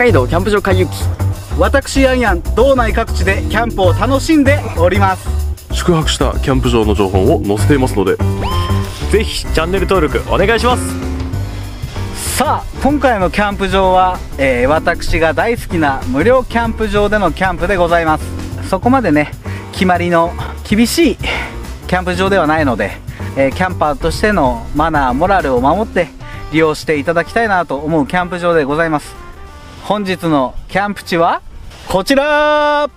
海道キャンプ場海域、私ヤンヤン道内各地でキャンプを楽しんでおります。宿泊したキャンプ場の情報を載せていますので、ぜひチャンネル登録お願いします。さあ、今回のキャンプ場は、私が大好きな無料キャンプ場でのキャンプでございます。そこまでね、決まりの厳しいキャンプ場ではないので、キャンパーとしてのマナーモラルを守って利用していただきたいなと思うキャンプ場でございます。本日のキャンプ地はこちら。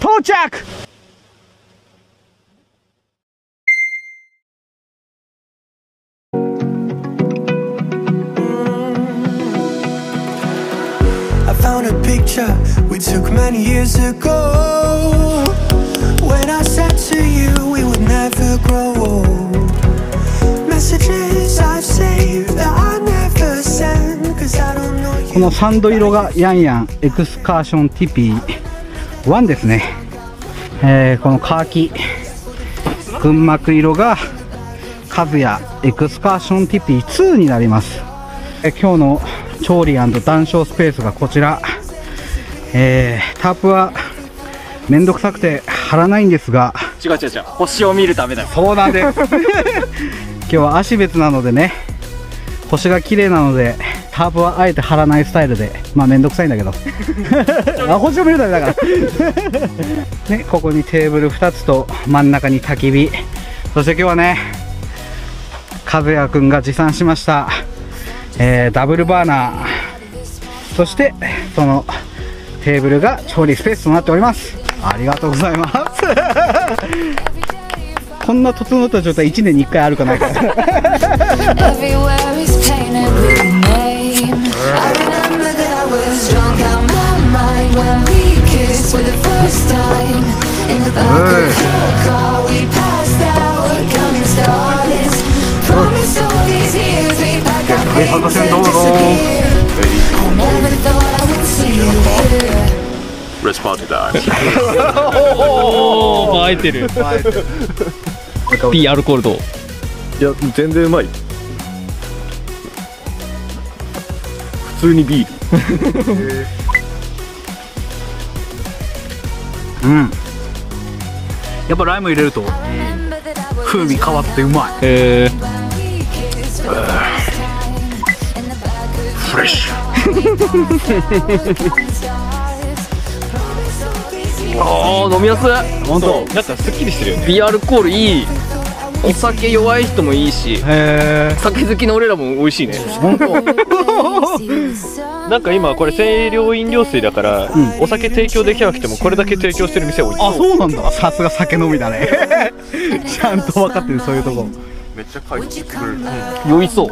到着。I found a picture we took many years ago. When I said to you we would never grow old. Messages I've saved that I never send 'cause I don't know you. このサンド色がヤンヤンエクスカーションティピー1ですね。このカーキ群幕色がカズヤエクスカーションティピー2になります。今日の調理&談笑スペースがこちら。タープはめんどくさくて張らないんですが、違う星を見るためだよ。そうなんです今日は芦別なのでね、星が綺麗なのでタープはあえて張らないスタイルで、まあ面倒くさいんだけどあ、こっちを見るためだからね。ここにテーブル2つと真ん中に焚き火。そして今日はね、和也くんが持参しました、ダブルバーナー。そしてそのテーブルが調理スペースとなっております。ありがとうございますこんな整った状態1年に1回あるかないかレスパーティーだー。映えてる。ピーアルコールと。いや、全然うまい。普通にビール。うん。やっぱライム入れると風味変わってうまい。フレッシュ。あー、飲みやすい。本当なんかすっきりしてるよね。ビアルコールいい。お酒弱い人もいいし、酒好きの俺らも美味しいね。なんか今これ清涼飲料水だから、うん、お酒提供できなくてもこれだけ提供してる店多い。あ、そうなんだ。さすが酒飲みだねちゃんと分かってる、そういうとこ。めっちゃ買い物してくれる、うん、酔いそう。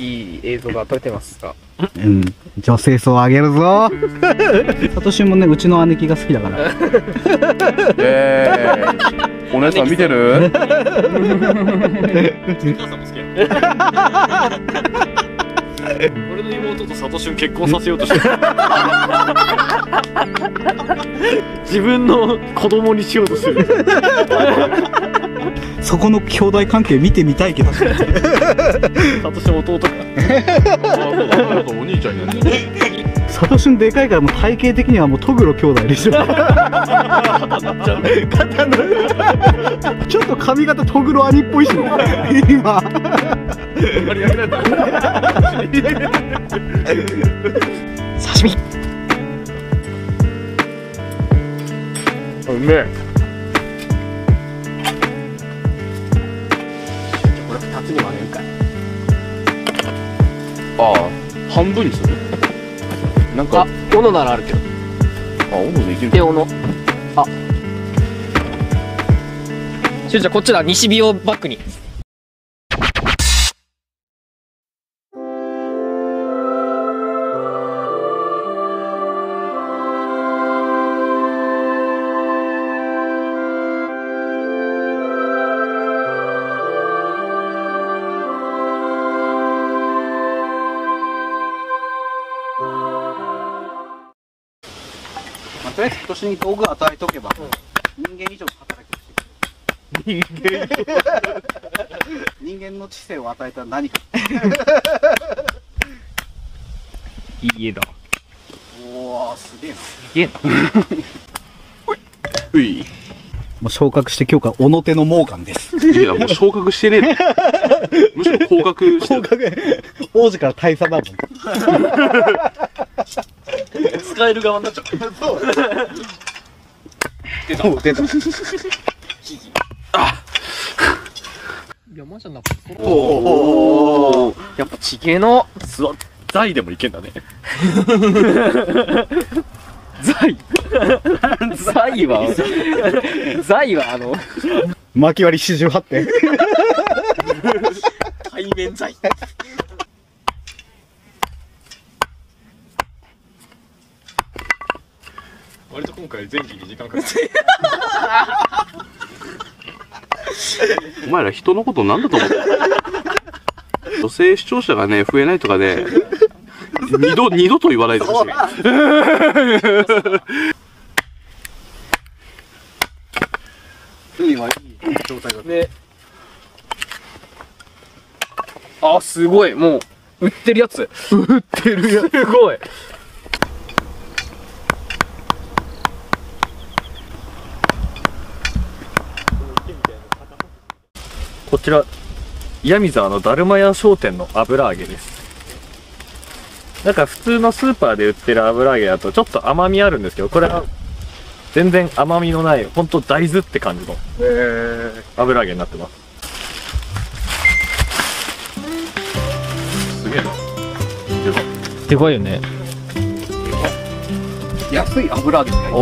いい映像が撮れてますか？うん、女性層上げるぞ。サトシもね、うちの姉貴が好きだから。お姉さん見てる？お母さんも好きや。俺の妹とサトシュン結婚させようとしてる。自分の子供にしようとしてる。そこの兄弟関係見てみたいけど。サトシュン弟か。お兄ちゃんになるんじゃない。サトシュンでかいからもう体型的にはもうトグロ兄弟でしょ。ちょっと髪型トグロ兄っぽいしね。今。刺身。うめえ。じゃこれ二つに割れるかい。ああ、半分にする。なんかあ、斧ならあるけど。あ、斧でいける。で、斧。あ。しゅうちゃん、こっちだ、西日をバックに。とりあえず今年に道具を与えとけば、人間以上の働きをしてくれる。人間の知性を与えたら何か。いい家だ。おお、すげえな。すげえな。うい。もう昇格して今日からおの手の猛漢です。いや、もう昇格してねえ。むしろ降格してる。王子から大佐だもん。使える側になっちゃう。そう。出た。出た。あ。山じゃなくて。おお。やっぱ地形の材でもいけんだね。材。材は。材は薪割り48点。対面材。割と今回前期に時間かかった。お前ら人のことなんだと思って。女性視聴者がね、増えないとかね、二度と言わないでほしい。今いい状態だね。あ、すごい。もう売ってるやつ。売ってるやつ。すごい。こちら闇沢のだるま屋商店の油揚げです。なんか普通のスーパーで売ってる油揚げだとちょっと甘みあるんですけど、これは全然甘みのないほんと大豆って感じの油揚げになってます。すげえな。でかいよね。安い油揚げみたいな。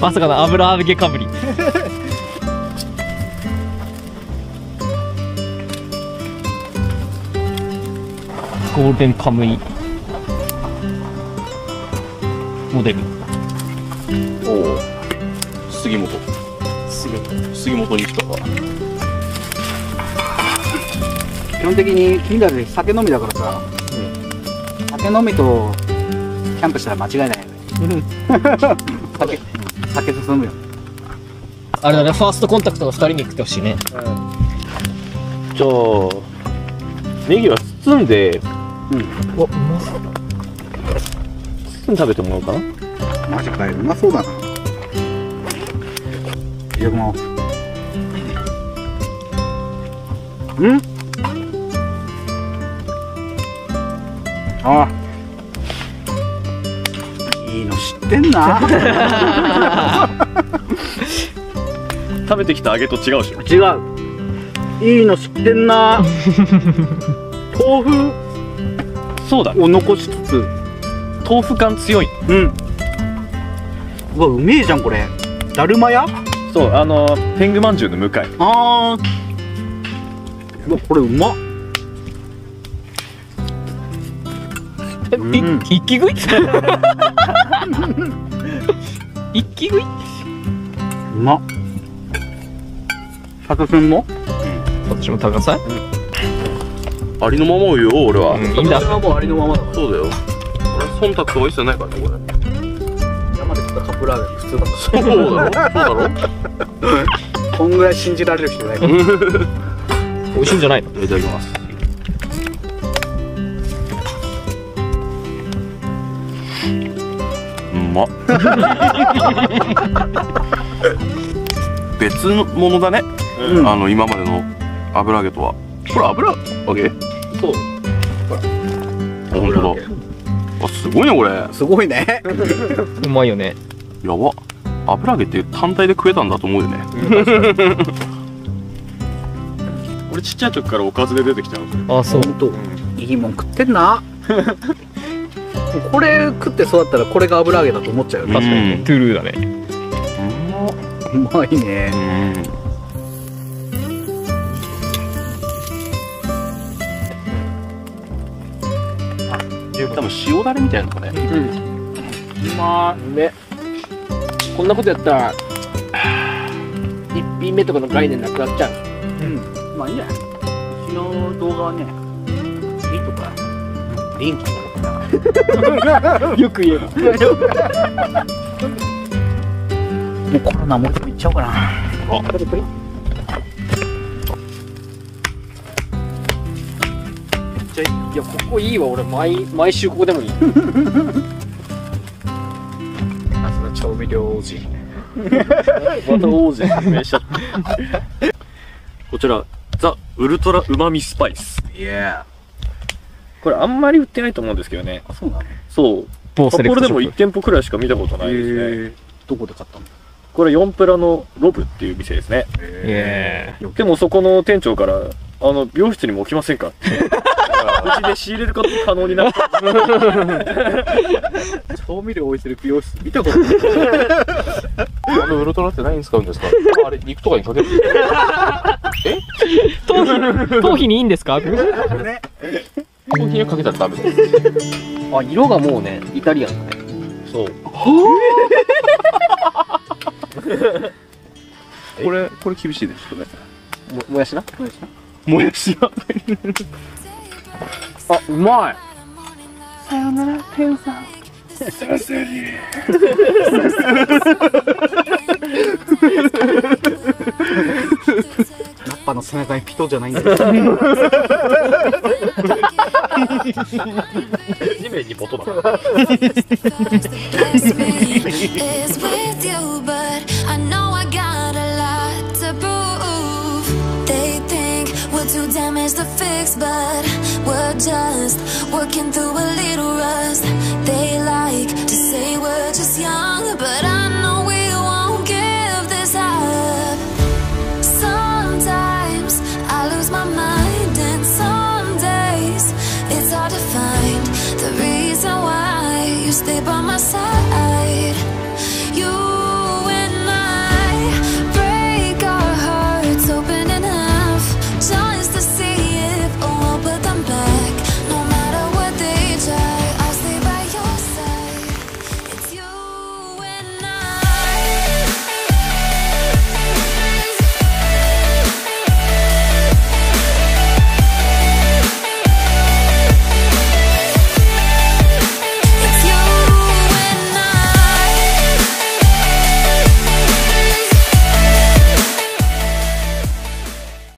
まさかの油揚げかぶり。ゴールデンカムイモデル。おお、杉本に来たか。基本的に近代で酒飲みだからさ、うん、酒飲みとキャンプしたら間違いないよね。酒進むよ。あれだね、ファーストコンタクトの2人に食ってほしいね、うん、じゃあネギは包んで、うん、うまそうだ。包んで食べてもらおうかな。マジかよ、うまそうだな。いやもう、うん、ああ、いいの知ってんな。食べてきた揚げと違うし。違う、いいの知ってんな。豆腐そうだを残しつつ豆腐感強い。うん、うわ、うめえじゃんこれ。だるま屋。そう、天狗まんじゅうの向かい。ああ、うわ、これうまっ。一気食い。一気食い、うまっ。高くんも、こっちも高さい、うん。ありのままを言おう、俺は。いいんだ。私はもうありのままだから。そうだよ。俺は忖度とか一切ないからね、これ。山で食ったカップラーメン普通だった。そうだろ。こんぐらい信じられる人いないから。美味しいんじゃないの？いただきます。うまっ。別のものだね。あの今までの油揚げとは。これ油揚げ？そう。本当だ。あ、すごいねこれ。すごいね。うまいよね。やば。油揚げって単体で食えたんだと思うよね。俺ちっちゃい時からおかずで出てきちゃう。あ、そう。いいもん食ってんな。これ食って育ったらこれが油揚げだと思っちゃうよ。確かにトゥルーだね。うまいね。多分塩だれみたいなのかね。うまいね。こんなことやったら一品目とかの概念なくなっちゃう。まあいいや。うちの動画はね、リとかリンとか。よく言えばもうコロナもう一回いっちゃおうかな。あ、プリプリ。いや、ここいいわ。俺毎週ここでもいい。あ、その調味料王子。また王子に名車。こちらザ・ウルトラうまみスパイス。イエー。これあんまり売ってないと思うんですけどね。あ、そうなの。そう。これでも1店舗くらいしか見たことないですね。どこで買ったの？これ4プラのロブっていう店ですね。でもそこの店長から美容室にも置きませんかって。うちで仕入れること可能になった。調味料置いてる美容室見たことない。あのウルトラって何に使うんですか？あれ肉とかにかける。え？頭皮にいいんですか？コーヒーかけたらダメだ。あ、色がもうね、イタリアンだね。そう。これ厳しいです。もやしな。もやしな。あ、うまい。さよなら、天さん。さすがに。ラッパの背中にピトじゃないんだよ。地面にボトだ。Stay by my side.